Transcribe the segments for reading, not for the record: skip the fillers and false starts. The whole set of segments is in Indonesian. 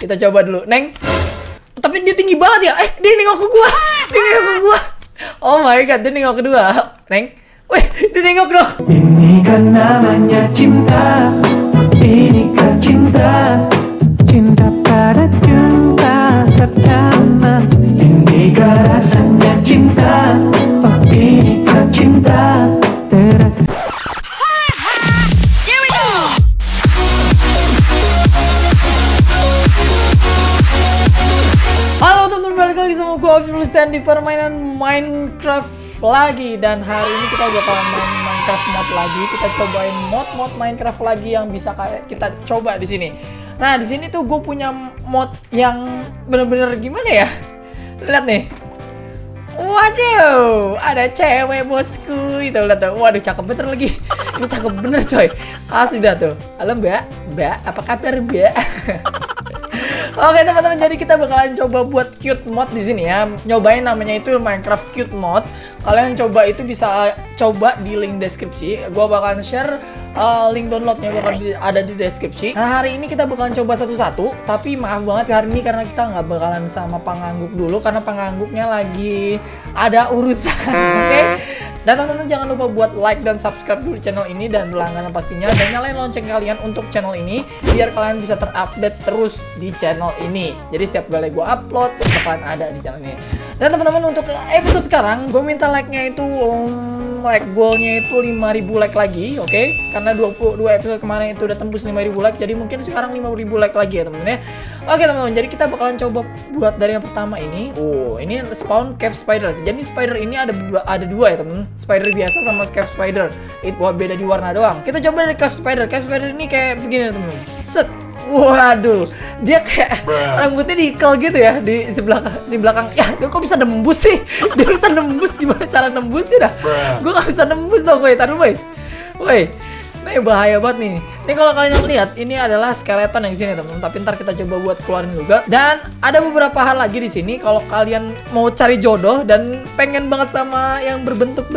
Kita coba dulu, Neng. Tapi dia tinggi banget ya. Eh, dia nengok ke gua. Dia nengok ke gua. Oh my god, dia nengok kedua. Neng. Wih, dia nengok dong. Ini kan namanya cinta. Ini kan cinta. Cinta pada cinta tertanam. Ini kan rasanya cinta. Oh, ini kan cinta terasa. Dan di permainan Minecraft lagi, dan hari ini kita bakalan main Minecraft mod lagi. Kita cobain mod-mod Minecraft lagi yang bisa kita coba di sini. Nah, di sini tuh gue punya mod yang bener-bener gimana ya? Lihat nih. Waduh, ada cewek bosku. Itu lihat tuh. Waduh, cakep bener lagi. Ini cakep bener coy. Asli dah tuh. Halo Mbak, Mbak, apa kabar Mbak? Oke teman-teman, jadi kita bakalan coba buat cute mod di sini ya. Nyobain namanya itu Minecraft cute mod. Kalian coba itu bisa coba di link deskripsi. Gua bakalan share link downloadnya ada di deskripsi. Nah, hari ini kita bakalan coba satu-satu. Tapi maaf banget hari ini karena kita nggak bakalan sama pengangguk dulu karena pengangguknya lagi ada urusan. Oke. Dan teman-teman jangan lupa buat like dan subscribe dulu channel ini dan berlangganan pastinya, dan nyalain lonceng kalian untuk channel ini biar kalian bisa terupdate terus di channel ini. Jadi setiap kali gue upload bakalan ada di channel ini. Dan teman-teman untuk episode sekarang gue minta like-nya itu like goalnya itu 5000 like lagi, oke? Okay? Karena 22 episode kemarin itu udah tembus 5000 like, jadi mungkin sekarang 5000 like lagi ya teman-teman ya. Oke teman-teman, jadi kita bakalan coba buat dari yang pertama ini. Oh, ini spawn cave spider. Jadi spider ini ada dua ya teman-teman. Spider biasa sama cave spider. Itu beda di warna doang. Kita coba dari cave spider. Cave spider ini kayak begini teman-teman. Set. Waduh, dia kayak rambutnya diikel gitu ya di belakang. Ya, dia kok bisa nembus sih? Dia bisa nembus, gimana cara nembusnya dah? Gue gak bisa nembus dong, woi. Taruh, woi. Woi. Nah, bahaya banget nih. Ini kalau kalian lihat, ini adalah skeleton yang di sini, teman-teman. Tapi ntar kita coba buat keluarin juga. Dan ada beberapa hal lagi di sini. Kalau kalian mau cari jodoh dan pengen banget sama yang berbentuk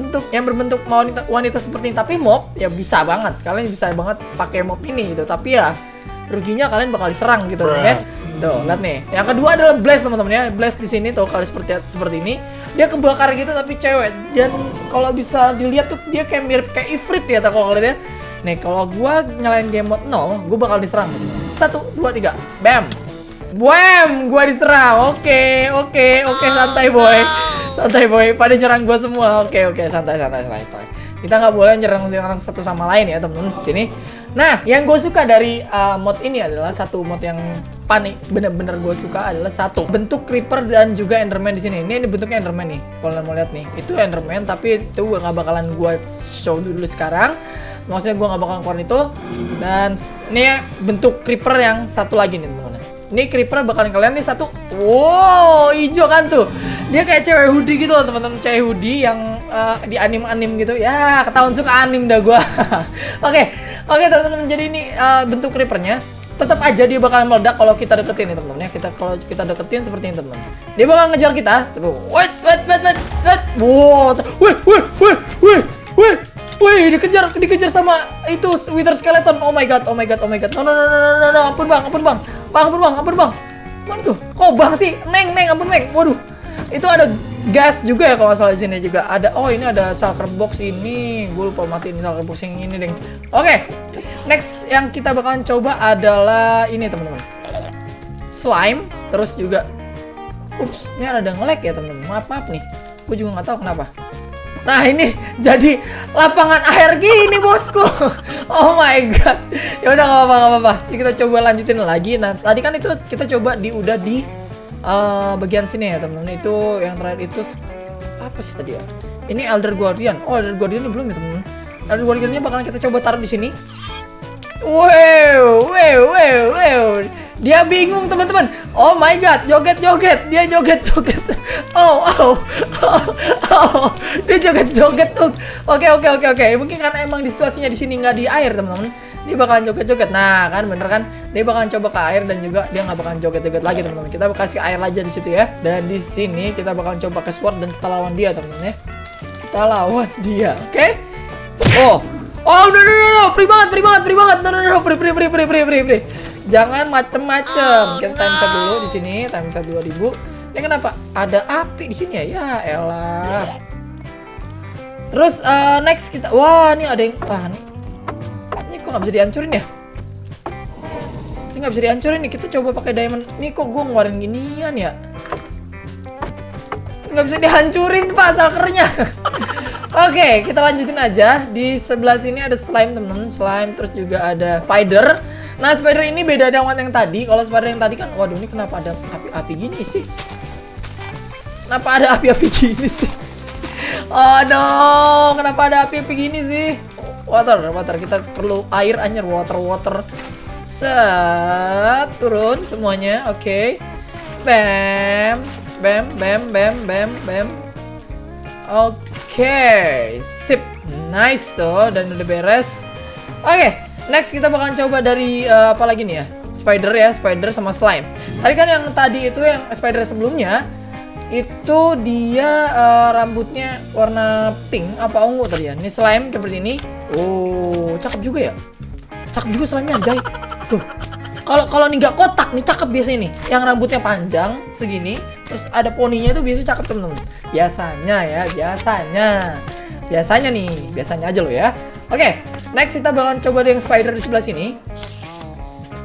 wanita seperti ini, tapi mob, ya bisa banget. Kalian bisa banget pakai mob ini gitu. Tapi ya ruginya kalian bakal diserang gitu, ya. Tuh, lihat nih. Yang kedua adalah blast, teman-teman ya. Blast di sini tuh kalau seperti ini, dia kebakar gitu tapi cewek. Dan kalau bisa dilihat tuh dia kayak mirip kayak Ifrit ya kalau kalian ya. Nih, kalau gua nyalain game mode 0, gua bakal diserang. 1 2 3. Bam. Bam, gua diserang. Oke, santai boy. Santai boy, pada nyerang gua semua. Oke, santai. Kita nggak boleh nyerang satu sama lain ya, teman-teman. Sini. Nah, yang gue suka dari mod ini adalah satu mod yang panik, bener-bener gue suka adalah satu bentuk creeper dan juga enderman di sini. Ini bentuknya enderman nih, kalau mau lihat nih, itu enderman tapi itu nggak bakalan gue show dulu sekarang. Maksudnya gue nggak bakalan keluar itu. Dan ini bentuk creeper yang satu lagi nih teman-teman. Ini creeper bakalan kalian nih satu. Wow, hijau kan tuh. Dia kayak cewek hoodie gitu loh teman-teman, cewek hoodie yang di anim-anim gitu. Ya, ketahuan suka anim dah gue. Oke, teman-teman, jadi ini bentuk creepernya. Tetap aja dia bakal meledak kalau kita deketin nih teman-teman ya. Kalau kita deketin seperti ini teman-teman. Dia bakal ngejar kita. Coba. Wait. Wow. Wait. Wih, dikejar sama itu wither skeleton. Oh my god. No. Ampun bang. Mana tuh? Kok bang sih? Neng, ampun neng. Waduh. Itu ada gas juga ya kalau nggak salah di sini juga ada. Oh, ini ada shulker box ini. Gue lupa matiin shulker box yang ini, Deng. Oke. Next yang kita bakalan coba adalah ini, teman-teman. Slime, terus juga ups, ini ada nge-lag ya, teman-teman. Maaf nih. Gue juga nggak tahu kenapa. Nah, ini jadi lapangan air gini, bosku. Oh my god. Ya udah enggak apa-apa. Kita coba lanjutin lagi. Nah, tadi kan itu kita coba udah di bagian sini ya teman-teman, itu yang terakhir itu apa sih tadi ya? Ini Elder Guardian. Oh, Elder Guardian ini belum ya teman-teman. Elder Guardiannya bakalan kita coba taruh di sini. Wow. Dia bingung teman-teman. Oh my god, joget-joget. Dia joget-joget. Oh. Dia joget-joget tuh. Oke. Mungkin karena emang di situasinya di sini nggak di air teman-teman. Dia bakalan joget-joget. Nah, kan bener kan? Dia bakalan coba ke air dan juga dia nggak bakalan joget-joget lagi, teman-teman. Kita kasih air aja di situ ya. Dan di sini kita bakalan coba ke sword dan kita lawan dia, teman-teman ya. Kita lawan dia, oke? Okay? Oh. Oh, no. Free banget. No. Free. Jangan macem-macem. Kita time set dulu di sini, time set 2000. Ini kenapa? Ada api di sini ya? Ya elah. Terus next kita, wah ini ada yang panik. Ini kok nggak bisa dihancurin ya? Ini nggak bisa dihancurin nih. Kita coba pakai diamond. Ini kok gue ngeluarin ginian ya? Nggak bisa dihancurin pak salkernya. Oke, kita lanjutin aja. Di sebelah sini ada slime temen-temen, slime, terus juga ada spider. Nah spider ini beda dengan yang tadi. Kalau spider yang tadi kan, waduh ini kenapa ada api-api gini sih? Kenapa ada api-api gini sih? Oh no, kenapa ada api-api gini sih? Water, water, kita perlu air anjir, water, water. Set, turun semuanya, oke. Bam, bam, bam, bam, bam, bam. Oke, sip, nice tuh, dan udah beres. Oke, next kita bakalan coba dari apa lagi nih ya? Spider ya, spider sama slime. Tadi kan yang tadi itu yang spider sebelumnya itu dia rambutnya warna pink apa ungu tadi ya? Ini slime seperti ini. Oh, cakep juga ya? Cakep juga slime-nya anjay. Tuh. Kalau nih nggak kotak nih cakep biasanya nih. Yang rambutnya panjang segini, terus ada poninya itu biasanya cakep temen-temen. Biasanya ya, biasanya. Biasanya nih, biasanya aja loh ya. Oke, next kita bakalan coba yang spider di sebelah sini.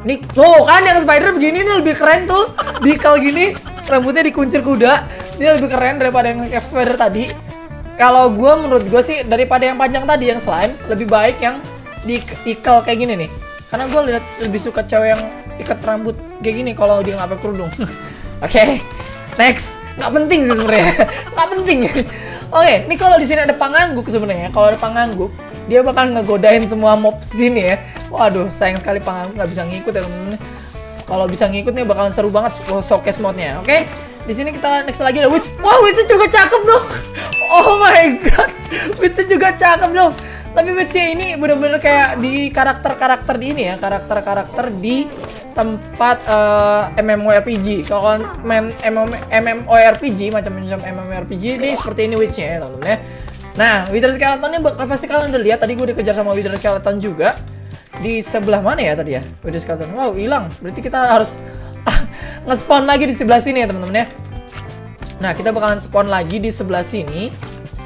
Nih, tuh kan yang spider begini nih lebih keren tuh. Dikal gini, rambutnya dikuncir kuda. Ini lebih keren daripada yang spider tadi. Kalau gue menurut gue sih daripada yang panjang tadi yang slime, lebih baik yang dikal kayak gini nih. Karena gue lihat lebih suka cewek yang ikat rambut kayak gini kalau dia nggak pakai kerudung. Oke, next. Nggak penting sih sebenarnya. Nggak penting. Oke, ini kalau di sini ada pengangguk sebenarnya. Kalau ada pengangguk, dia bakal ngegodain semua mob sini ya. Waduh, sayang sekali pengangguk nggak bisa ngikut ya temen-temen. Kalau bisa ngikutnya bakalan seru banget showcase mode-nya. Oke, di sini kita next lagi ada witch. Wah, witch-nya juga cakep dong. Oh my god, witch-nya juga cakep dong. Tapi witch-nya ini bener-bener kayak di karakter-karakter di ini ya, karakter-karakter di tempat MMORPG. Kalau main MMORPG, macam-macam MMORPG, ini seperti ini witch-nya ya temen-temen ya. Nah, Wither Skeleton-nya pasti kalian udah lihat, tadi gue dikejar sama Wither Skeleton juga. Di sebelah mana ya tadi ya? Wither Skeleton, wow hilang, berarti kita harus nge-spawn lagi di sebelah sini ya temen-temen ya. Nah, kita bakalan spawn lagi di sebelah sini.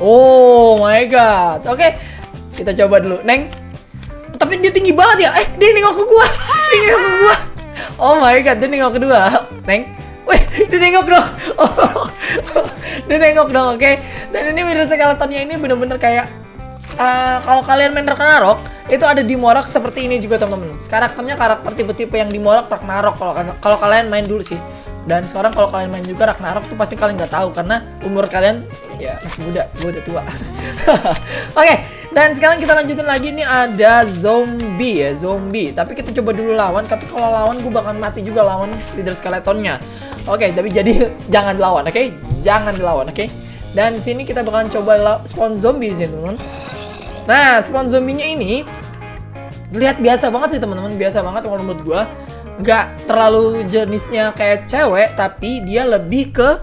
Oh my god, oke. Kita coba dulu, Neng. Tapi dia tinggi banget ya. Eh, dia nengok ke gua. Dia nengok ke gua. Oh my god, dia nengok kedua. Neng. Wih, dia nengok dong. Oh. Dia nengok dong, oke. Okay. Dan ini Wither Skeleton-nya ini bener-bener kayak kalau kalian main Ragnarok, itu ada di morak seperti ini juga, teman-teman. Karakternya karakter tipe-tipe yang di morak Ragnarok kalau kalian main dulu sih. Dan sekarang kalau kalian main juga Ragnarok tuh pasti kalian nggak tahu karena umur kalian ya masih muda, gue udah tua. Oke, dan sekarang kita lanjutin lagi nih ada zombie ya, zombie. Tapi kita coba dulu lawan, tapi kalau lawan gue bakal mati juga lawan Wither Skeleton-nya. Oke, tapi jadi jangan dilawan, oke? Jangan dilawan, oke? Dan di sini kita bakalan coba spawn zombie di sini, teman-teman. Nah, spawn zombinya ini terlihat biasa banget sih, teman-teman. Biasa banget menurut gue. Nggak terlalu jenisnya kayak cewek, tapi dia lebih ke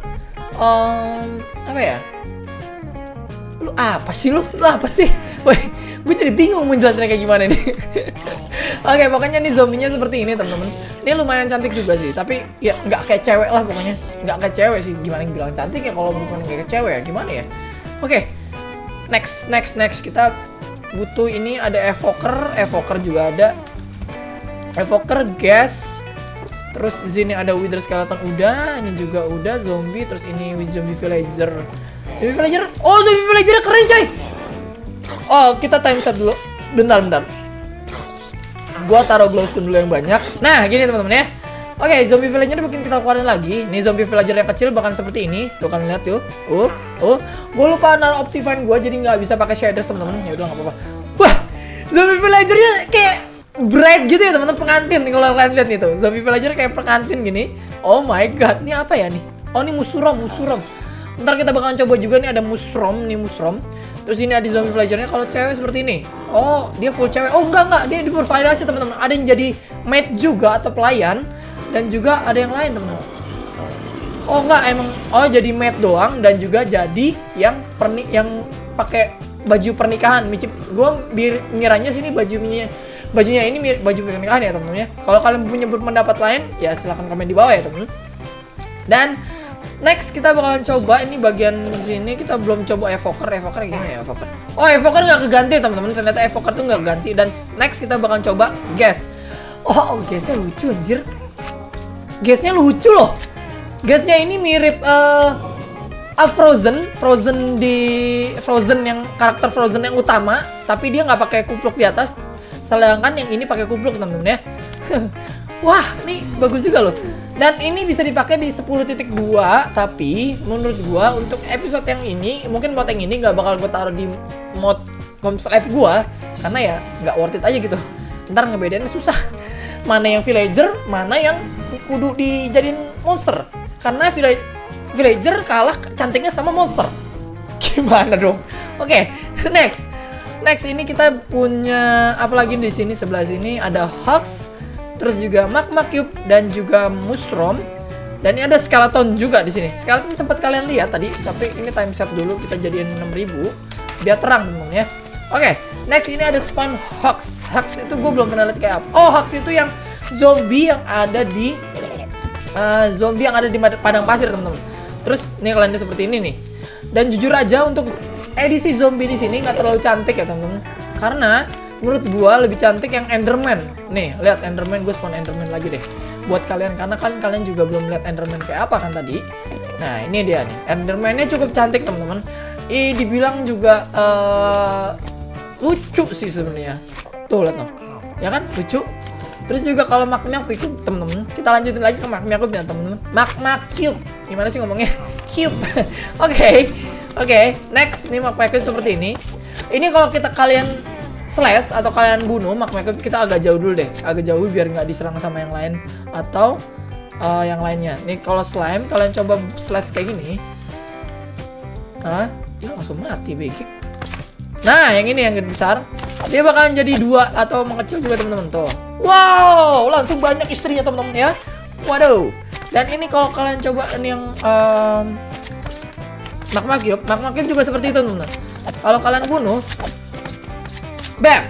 apa ya? Lu apa sih lu? Lu apa sih? Woi, gue jadi bingung menjelaskan kayak gimana nih. Oke, pokoknya nih zombinya seperti ini temen-temen. Ini lumayan cantik juga sih, tapi ya nggak kayak cewek lah pokoknya. Nggak kayak cewek sih, gimana yang bilang cantik ya kalau bukan kayak cewek ya gimana ya? Oke, next, next, next kita butuh ini ada evoker, evoker juga ada. Evoker gas, terus di sini ada Wither Skeleton udah, ini juga udah zombie, terus ini zombie villager, zombie villager, oh zombie villager keren coy. Oh kita time shot dulu, bentar bentar, gua taruh glowstone dulu yang banyak. Nah gini teman-teman ya, oke zombie villager mungkin kita keluarin lagi, ini zombie villager yang kecil bahkan seperti ini, tuh kan lihat yuk, gua lupa naruh optifine gua jadi nggak bisa pakai shaders teman-teman, ya udah nggak apa-apa. Wah zombie villagernya kayak bright gitu ya teman-teman, pengantin nih kalau kalian lihat nih tuh. Zombie villager kayak pengantin gini. Oh my god, ini apa ya nih? Oh ini mushroom, mushroom. Ntar kita bakalan coba juga nih ada mushroom, nih mushroom. Terus ini ada zombie villagernya kalau cewek seperti ini. Oh, dia full cewek. Oh enggak, dia bervariasi teman-teman. Ada yang jadi mate juga atau pelayan dan juga ada yang lain, teman-teman. Oh enggak, emang oh jadi mate doang dan juga jadi yang pakai baju pernikahan. Gue ngiranya sini bajunya bajunya ini mirip baju pernikahan ya teman-teman ya. Kalau kalian punya pendapat lain ya silahkan komen di bawah ya teman-teman. Dan next kita bakalan coba ini bagian sini kita belum coba evoker gimana ya evoker. Oh evoker nggak keganti teman-teman, ternyata evoker tuh nggak ganti. Dan next kita bakalan coba gas. Oh gasnya lucu anjir. Gasnya lucu loh. Gasnya ini mirip Frozen yang karakter Frozen yang utama, tapi dia nggak pakai kupluk di atas. Sedangkan yang ini pakai kupluk teman-teman ya. Wah, ini bagus juga loh. Dan ini bisa dipakai di 10.2, tapi menurut gua untuk episode yang ini mungkin mod yang ini nggak bakal gua taruh di mod Comslive gua karena ya nggak worth it aja gitu. Ntar ngebedainnya susah. Mana yang villager, mana yang kudu dijadiin monster. Karena villager kalah cantiknya sama monster. Gimana dong? Oke, next ini kita punya apa lagi di sini sebelah sini ada Hawks, terus juga Magma Cube dan juga Mushroom. Dan ini ada Skeleton juga di sini. Skeleton sempat kalian lihat tadi, tapi ini time set dulu kita jadiin 6000 biar terang temen ya. Oke, next ini ada spawn Hawks. Hawks itu gue belum pernah lihat kayak apa. Oh, Hawks itu yang zombie yang ada di padang pasir temen-temen. Terus nih kalian lihat seperti ini nih. Dan jujur aja untuk edisi zombie di sini nggak terlalu cantik ya temen-temen. Karena menurut gua lebih cantik yang Enderman. Nih lihat Enderman, gue spawn Enderman lagi deh. Buat kalian karena kan kalian juga belum lihat Enderman kayak apa kan tadi. Nah ini dia nih. Endermannya cukup cantik temen-temen. Dibilang juga lucu sih sebenarnya. Tuh lihat noh. Ya kan lucu. Terus juga kalau Magma Cube temen-temen, kita lanjutin lagi ke Magma Cube ya temen-temen. Magma Cube, gimana sih ngomongnya? Cube. Oke, next nih Magma Cube seperti ini. Ini kalau kalian slash atau kalian bunuh Magma Cube, kita agak jauh dulu deh, agak jauh biar nggak diserang sama yang lain atau yang lainnya. Nih kalau slime kalian coba slash kayak gini, ya langsung mati begik. Nah yang ini yang besar, dia bakalan jadi dua atau mengecil juga temen-temen tuh. Wow, langsung banyak istrinya temen-temen ya. Waduh. Dan ini kalau kalian coba ini yang Magma Cube juga seperti itu temen-temen. Kalau kalian bunuh, bam,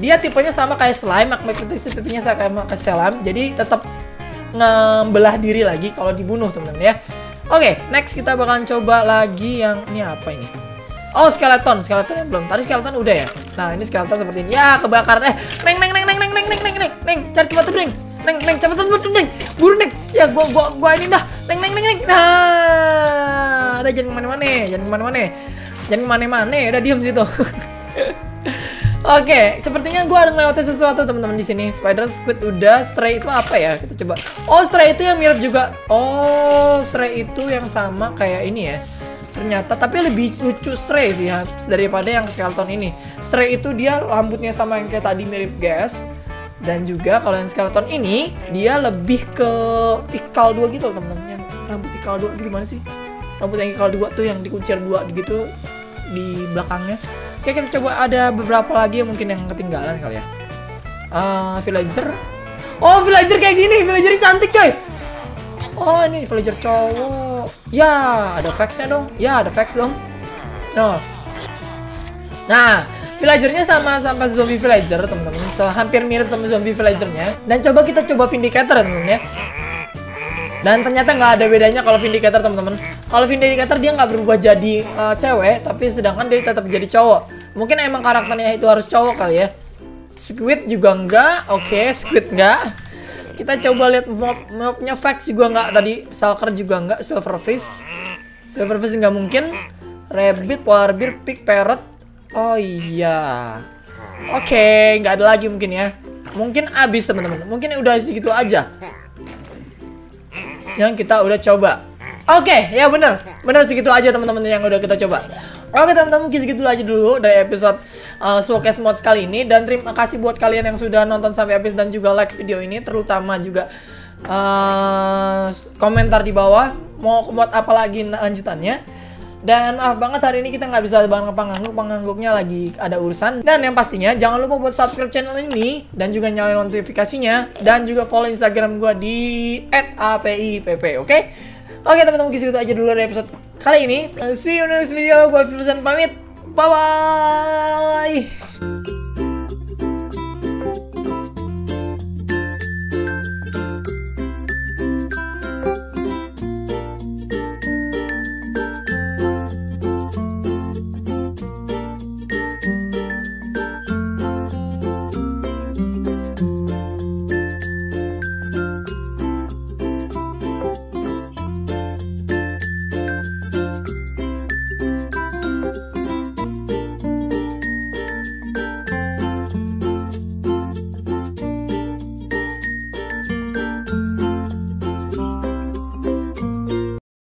dia tipenya sama kayak slime. Magma Cube itu tipenya sama kayak slime, jadi tetap ngebelah diri lagi kalau dibunuh temen-temen ya. Oke, next kita bakalan coba lagi yang ini apa ini? Oh, skeleton yang belum. Tadi skeleton udah ya. Nah, ini skeleton seperti ini. Ya, kebakar. Neng, cari batu neng. Neng, cari batu neng. Buru neng. Ya, gua ini dah. Neng. Nah, udah jangan kemana-mana. Udah diem situ. Oke, sepertinya gua ada ngelewatin sesuatu teman-teman di sini. Spider, squid, udah. Stray itu apa ya? Kita coba. Oh, stray itu yang mirip juga. Oh, stray itu yang sama kayak ini ya. Ternyata tapi lebih lucu stray sih ya, daripada yang skeleton ini. Stray itu dia rambutnya sama yang kayak tadi mirip guys. Dan juga kalau yang skeleton ini dia lebih ke ikal dua gitu temen-temen. Yang rambut ikal dua gimana sih? Rambut yang ikal dua tuh yang dikuncir dua gitu di belakangnya. Oke, kita coba ada beberapa lagi yang mungkin yang ketinggalan kali ya. Villager. Oh villager kayak gini, villager cantik coy. Oh ini villager cowok. Ya, ada fax-nya dong. Nah. Nah, villagernya sama zombie villager, teman-teman. Hampir mirip sama zombie villagernya. Dan kita coba vindicator, teman-teman ya. Dan ternyata nggak ada bedanya kalau vindicator, teman-teman. Kalau vindicator dia nggak berubah jadi cewek, tapi sedangkan dia tetap jadi cowok. Mungkin emang karakternya itu harus cowok kali ya. Squid juga enggak. Oke, squid enggak. Kita coba lihat mobnya Fax juga nggak tadi, Salker juga nggak, Silverfish nggak mungkin, Rabbit, Polar Bear, Pig, Parrot. Oh iya, oke, nggak ada lagi mungkin ya, mungkin abis teman-teman, mungkin udah segitu aja yang kita udah coba. Oke, ya bener segitu aja teman-teman yang udah kita coba. Oke teman-teman, mungkin segitu aja dulu dari episode showcase mods kali ini. Dan terima kasih buat kalian yang sudah nonton sampai habis dan juga like video ini. Terutama juga komentar di bawah mau mod apa lagi lanjutannya. Dan maaf banget hari ini kita nggak bisa banget pengangguknya lagi ada urusan. Dan yang pastinya jangan lupa buat subscribe channel ini dan juga nyalain notifikasinya. Dan juga follow Instagram gue di @apipp, oke? Oke teman-teman, segitu aja dulu dari episode kali ini. See you next video. Gue Frozen pamit. Bye bye.